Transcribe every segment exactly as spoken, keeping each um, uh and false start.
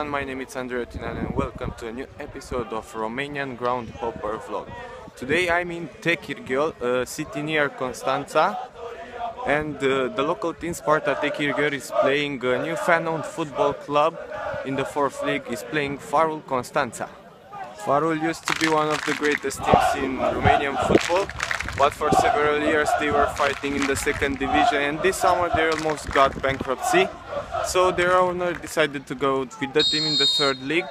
everyone, my name is Andrea Tinan and welcome to a new episode of Romanian Ground Hopper Vlog. Today I'm in Tekirgheol, a city near Constanța, and uh, the local team Sparta Techirghiol is playing a new fan-owned football club in the fourth league, is playing Farul Constanța. Farul used to be one of the greatest teams in Romanian football, but for several years they were fighting in the second division and this summer they almost got bankruptcy. So their owner decided to go with the team in the third league.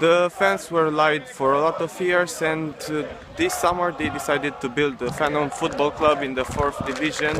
The fans were lied for a lot of years, and uh, this summer they decided to build a fan-owned football club in the fourth division.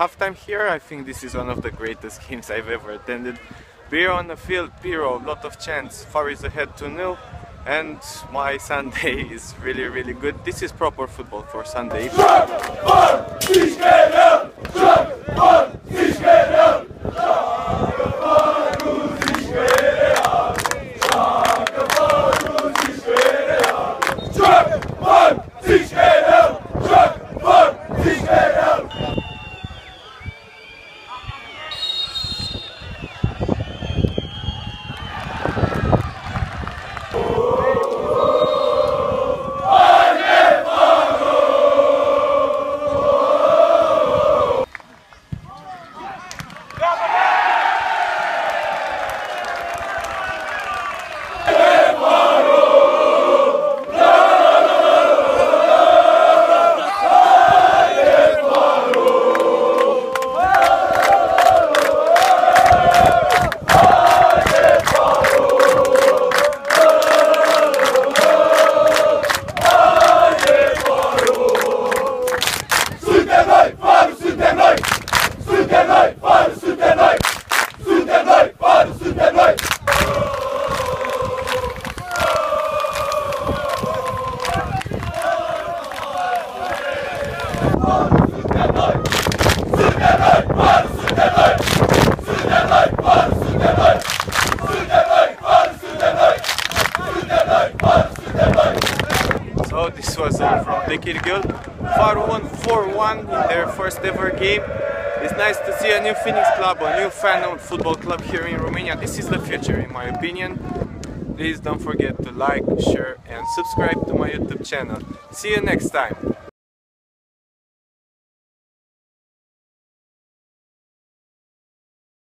Halftime here, I think this is one of the greatest games I've ever attended. Beer on the field, Piro, lot of chance, Far is ahead two nil, and my Sunday is really, really good. This is proper football for Sunday. So this was all from Tekirgheol. Farul won four one in their first ever game. It's nice to see a new Phoenix club, a new fan-owned football club here in Romania. This is the future in my opinion. Please don't forget to like, share and subscribe to my YouTube channel. See you next time!